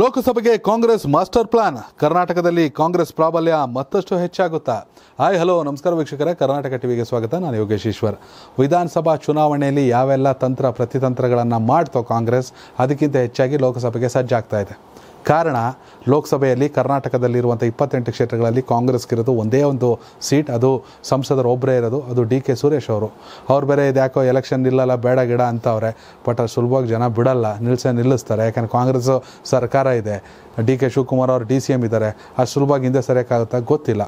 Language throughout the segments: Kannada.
ಲೋಕಸಭೆಗೆ ಕಾಂಗ್ರೆಸ್ ಮಾಸ್ಟರ್ ಪ್ಲಾನ್ ಕರ್ನಾಟಕದಲ್ಲಿ ಕಾಂಗ್ರೆಸ್ ಪ್ರಾಬಲ್ಯ ಮತ್ತಷ್ಟು ಹೆಚ್ಚಾಗುತ್ತಾ? ಹಾಯ್ ಹಲೋ ನಮಸ್ಕಾರ ವೀಕ್ಷಕರೇ, ಕರ್ನಾಟಕ ಟಿವಿಗೆ ಸ್ವಾಗತ. ನಾನು ಯೋಗೇಶ್ ಈಶ್ವರ್. ವಿಧಾನಸಭಾ ಚುನಾವಣೆಯಲ್ಲಿ ಯಾವೆಲ್ಲ ತಂತ್ರ ಪ್ರತಿತಂತ್ರಗಳನ್ನು ಮಾಡ್ತೋ ಕಾಂಗ್ರೆಸ್, ಅದಕ್ಕಿಂತ ಹೆಚ್ಚಾಗಿ ಲೋಕಸಭೆಗೆ ಸಜ್ಜಾಗ್ತಾ ಇದೆ. ಕಾರಣ, ಲೋಕಸಭೆಯಲ್ಲಿ ಕರ್ನಾಟಕದಲ್ಲಿರುವಂಥ 28 ಕ್ಷೇತ್ರಗಳಲ್ಲಿ ಕಾಂಗ್ರೆಸ್ಗಿರೋದು ಒಂದೇ ಒಂದು ಸೀಟ್, ಅದು ಸಂಸದರ ಒಬ್ಬರೇ ಇರೋದು, ಅದು DK ಸುರೇಶ್ ಅವರು ಬೇರೆ ಇದ್ಯಾಕೋ ಎಲೆಕ್ಷನ್ ಇಲ್ಲಲ್ಲ ಬೇಡ ಗಿಡ ಅಂತವ್ರೆ. ಬಟ್ ಅದು ಸುಲಭವಾಗಿ ಜನ ಬಿಡಲ್ಲ, ನಿಲ್ಲಿಸ್ತಾರೆ. ಯಾಕಂದರೆ ಕಾಂಗ್ರೆಸ್ ಸರ್ಕಾರ ಇದೆ, DK ಶಿವಕುಮಾರ್ ಅವರು DCM ಇದ್ದಾರೆ. ಅದು ಸುಲಭವಾಗಿ ಹಿಂದೆ ಸರಿಯೋಕ್ಕಾಗುತ್ತಾ ಗೊತ್ತಿಲ್ಲ.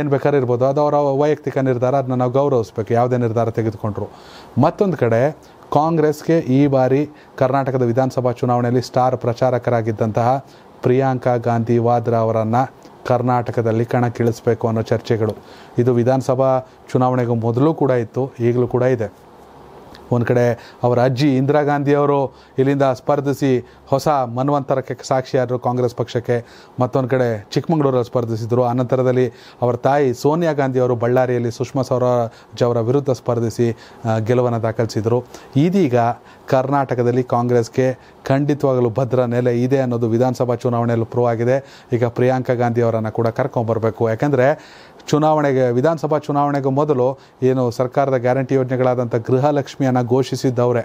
ಏನು ಬೇಕಾದ್ರೂ ಇರ್ಬೋದು, ಅದು ಅವರ ವೈಯಕ್ತಿಕ ನಿರ್ಧಾರ, ಅದನ್ನ ನಾವು ಗೌರವಿಸಬೇಕು ಯಾವುದೇ ನಿರ್ಧಾರ ತೆಗೆದುಕೊಂಡ್ರು. ಮತ್ತೊಂದು ಕಡೆ ಕಾಂಗ್ರೆಸ್ಗೆ ಈ ಬಾರಿ ಕರ್ನಾಟಕದ ವಿಧಾನಸಭಾ ಚುನಾವಣೆಯಲ್ಲಿ ಸ್ಟಾರ್ ಪ್ರಚಾರಕರಾಗಿದ್ದಂತಹ ಪ್ರಿಯಾಂಕಾ ಗಾಂಧಿ ವಾದ್ರಾ ಅವರನ್ನು ಕರ್ನಾಟಕದಲ್ಲಿ ಕಣಕ್ಕಿಳಿಸಬೇಕು ಅನ್ನೋ ಚರ್ಚೆಗಳು, ಇದು ವಿಧಾನಸಭಾ ಚುನಾವಣೆಗೂ ಮೊದಲು ಕೂಡ ಇತ್ತು, ಈಗಲೂ ಕೂಡ ಇದೆ. ಒಂದು ಕಡೆ ಅವರ ಅಜ್ಜಿ ಇಂದಿರಾ ಗಾಂಧಿಯವರು ಇಲ್ಲಿಂದ ಸ್ಪರ್ಧಿಸಿ ಹೊಸ ಮನ್ವಂತರಕ್ಕೆ ಸಾಕ್ಷಿಯಾದರು ಕಾಂಗ್ರೆಸ್ ಪಕ್ಷಕ್ಕೆ. ಮತ್ತೊಂದು ಕಡೆ ಚಿಕ್ಕಮಗಳೂರಲ್ಲಿ ಸ್ಪರ್ಧಿಸಿದರು. ಅನಂತರದಲ್ಲಿ ಅವರ ತಾಯಿ ಸೋನಿಯಾ ಗಾಂಧಿಯವರು ಬಳ್ಳಾರಿಯಲ್ಲಿ ಸುಷ್ಮಾ ಸ್ವರಾಜ್ ಅವರ ವಿರುದ್ಧ ಸ್ಪರ್ಧಿಸಿ ಗೆಲುವನ್ನು ದಾಖಲಿಸಿದರು. ಇದೀಗ ಕರ್ನಾಟಕದಲ್ಲಿ ಕಾಂಗ್ರೆಸ್ಗೆ ಖಂಡಿತವಾಗಲೂ ಭದ್ರ ನೆಲೆ ಇದೆ ಅನ್ನೋದು ವಿಧಾನಸಭಾ ಚುನಾವಣೆಯಲ್ಲೂ ಪ್ರೂವ್ ಆಗಿದೆ. ಈಗ ಪ್ರಿಯಾಂಕಾ ಗಾಂಧಿಯವರನ್ನು ಕೂಡ ಕರ್ಕೊಂಬರಬೇಕು. ಯಾಕೆಂದರೆ ಚುನಾವಣೆಗೆ, ವಿಧಾನಸಭಾ ಚುನಾವಣೆಗೂ ಮೊದಲು ಏನು ಸರ್ಕಾರದ ಗ್ಯಾರಂಟಿ ಯೋಜನೆಗಳಾದಂಥ ಗೃಹಲಕ್ಷ್ಮಿಯನ್ನು ಘೋಷಿಸಿದ್ದವರೇ,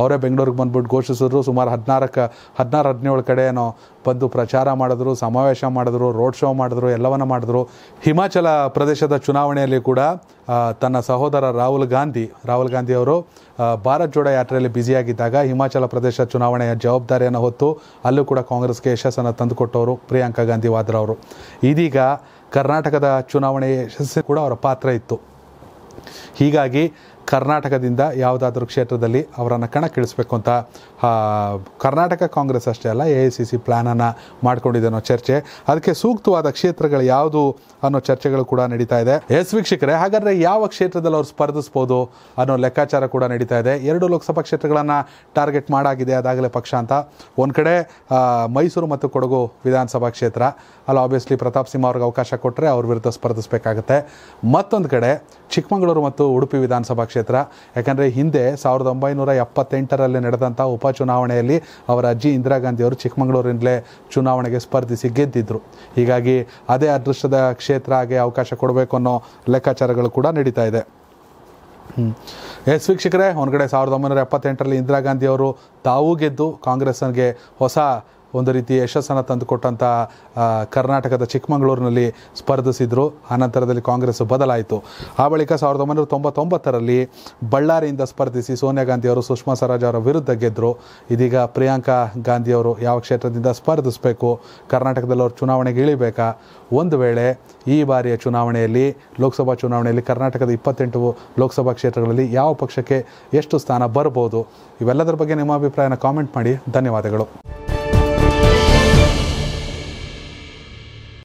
ಅವರೇ ಬೆಂಗಳೂರಿಗೆ ಬಂದ್ಬಿಟ್ಟು ಘೋಷಿಸಿದ್ರು. ಸುಮಾರು 17 ಕಡೆ ಏನೋ ಬಂದು ಪ್ರಚಾರ ಮಾಡಿದ್ರು, ಸಮಾವೇಶ ಮಾಡಿದ್ರು, ರೋಡ್ ಶೋ ಮಾಡಿದ್ರು, ಎಲ್ಲವನ್ನು ಮಾಡಿದ್ರು. ಹಿಮಾಚಲ ಪ್ರದೇಶದ ಚುನಾವಣೆಯಲ್ಲಿ ಕೂಡ ತನ್ನ ಸಹೋದರ ರಾಹುಲ್ ಗಾಂಧಿಯವರು ಭಾರತ್ ಜೋಡೋ ಯಾತ್ರೆಯಲ್ಲಿ ಬ್ಯುಸಿಯಾಗಿದ್ದಾಗ ಹಿಮಾಚಲ ಪ್ರದೇಶ ಚುನಾವಣೆಯ ಜವಾಬ್ದಾರಿಯನ್ನು ಹೊತ್ತು ಅಲ್ಲೂ ಕೂಡ ಕಾಂಗ್ರೆಸ್ಗೆ ಯಶಸ್ಸನ್ನು ತಂದುಕೊಟ್ಟವರು ಪ್ರಿಯಾಂಕಾ ಗಾಂಧಿ ವಾದ್ರಾ ಅವರು. ಇದೀಗ ಕರ್ನಾಟಕದ ಚುನಾವಣೆಯ ಯಶಸ್ಸು ಕೂಡ ಅವರ ಪಾತ್ರ ಇತ್ತು. ಹೀಗಾಗಿ ಕರ್ನಾಟಕದಿಂದ ಯಾವುದಾದ್ರೂ ಕ್ಷೇತ್ರದಲ್ಲಿ ಅವರನ್ನು ಕಣಕ್ಕಿಳಿಸಬೇಕು ಅಂತ ಕರ್ನಾಟಕ ಕಾಂಗ್ರೆಸ್ ಅಷ್ಟೇ ಅಲ್ಲ, AICC ಪ್ಲ್ಯಾನನ್ನು ಮಾಡ್ಕೊಂಡಿದೆ ಅನ್ನೋ ಚರ್ಚೆ, ಅದಕ್ಕೆ ಸೂಕ್ತವಾದ ಕ್ಷೇತ್ರಗಳು ಯಾವುದು ಅನ್ನೋ ಚರ್ಚೆಗಳು ಕೂಡ ನಡೀತಾ ಇದೆ. ಎಸ್ ವೀಕ್ಷಕರೇ, ಹಾಗಾದರೆ ಯಾವ ಕ್ಷೇತ್ರದಲ್ಲಿ ಅವರು ಸ್ಪರ್ಧಿಸ್ಬೋದು ಅನ್ನೋ ಲೆಕ್ಕಾಚಾರ ಕೂಡ ನಡೀತಾ ಇದೆ. 2 ಲೋಕಸಭಾ ಕ್ಷೇತ್ರಗಳನ್ನು ಟಾರ್ಗೆಟ್ ಮಾಡಾಗಿದೆ ಅದಾಗಲೇ ಪಕ್ಷ ಅಂತ. ಒಂದು ಕಡೆ ಮೈಸೂರು ಮತ್ತು ಕೊಡಗು ವಿಧಾನಸಭಾ ಕ್ಷೇತ್ರ, ಅಲ್ಲಿ ಆಬ್ವಿಯಸ್ಲಿ ಪ್ರತಾಪ್ ಸಿಂಹ ಅವ್ರಿಗೆ ಅವಕಾಶ ಕೊಟ್ಟರೆ ಅವ್ರ ವಿರುದ್ಧ ಸ್ಪರ್ಧಿಸಬೇಕಾಗುತ್ತೆ. ಮತ್ತೊಂದು ಕಡೆ ಚಿಕ್ಕಮಗಳೂರು ಮತ್ತು ಉಡುಪಿ ವಿಧಾನಸಭಾ ಕ್ಷೇತ್ರ. ಯಾಕಂದರೆ ಹಿಂದೆ 1978 ನಡೆದಂಥ ಉಪಚುನಾವಣೆಯಲ್ಲಿ ಅವರ ಅಜ್ಜಿ ಇಂದಿರಾ ಗಾಂಧಿಯವರು ಚಿಕ್ಕಮಗಳೂರಿನಲ್ಲೇ ಚುನಾವಣೆಗೆ ಸ್ಪರ್ಧಿಸಿ ಗೆದ್ದಿದ್ದರು. ಹೀಗಾಗಿ ಅದೇ ಅದೃಷ್ಟದ ಕ್ಷೇತ್ರ ಆಗಿ ಅವಕಾಶ ಕೊಡಬೇಕು ಅನ್ನೋ ಲೆಕ್ಕಾಚಾರಗಳು ಕೂಡ ನಡೀತಾ ಇದೆ. ಎಸ್ ವೀಕ್ಷಕರೇ, ಒಂದು ಕಡೆ 1978 ಇಂದಿರಾ ಗಾಂಧಿಯವರು ತಾವೂ ಗೆದ್ದು ಕಾಂಗ್ರೆಸ್ಗೆ ಹೊಸ ಒಂದು ರೀತಿ ಯಶಸ್ಸನ್ನು ತಂದುಕೊಟ್ಟಂಥ ಕರ್ನಾಟಕದ ಚಿಕ್ಕಮಗಳೂರಿನಲ್ಲಿ ಸ್ಪರ್ಧಿಸಿದರು. ಆನಂತರದಲ್ಲಿ ಕಾಂಗ್ರೆಸ್ ಬದಲಾಯಿತು. ಆ ಬಳಿಕ 1999 ಬಳ್ಳಾರಿಯಿಂದ ಸ್ಪರ್ಧಿಸಿ ಸೋನಿಯಾ ಗಾಂಧಿಯವರು ಸುಷ್ಮಾ ಸ್ವರಾಜ್ ಅವರ ವಿರುದ್ಧ ಗೆದ್ದರು. ಇದೀಗ ಪ್ರಿಯಾಂಕಾ ಗಾಂಧಿಯವರು ಯಾವ ಕ್ಷೇತ್ರದಿಂದ ಸ್ಪರ್ಧಿಸಬೇಕು, ಕರ್ನಾಟಕದಲ್ಲಿ ಅವರು ಚುನಾವಣೆಗೆ ಇಳಿಬೇಕಾ? ಒಂದು ವೇಳೆ ಈ ಬಾರಿಯ ಚುನಾವಣೆಯಲ್ಲಿ, ಲೋಕಸಭಾ ಚುನಾವಣೆಯಲ್ಲಿ ಕರ್ನಾಟಕದ 28 ಲೋಕಸಭಾ ಕ್ಷೇತ್ರಗಳಲ್ಲಿ ಯಾವ ಪಕ್ಷಕ್ಕೆ ಎಷ್ಟು ಸ್ಥಾನ ಬರ್ಬೋದು? ಇವೆಲ್ಲದರ ಬಗ್ಗೆ ನಿಮ್ಮ ಅಭಿಪ್ರಾಯನ ಕಾಮೆಂಟ್ ಮಾಡಿ. ಧನ್ಯವಾದಗಳು.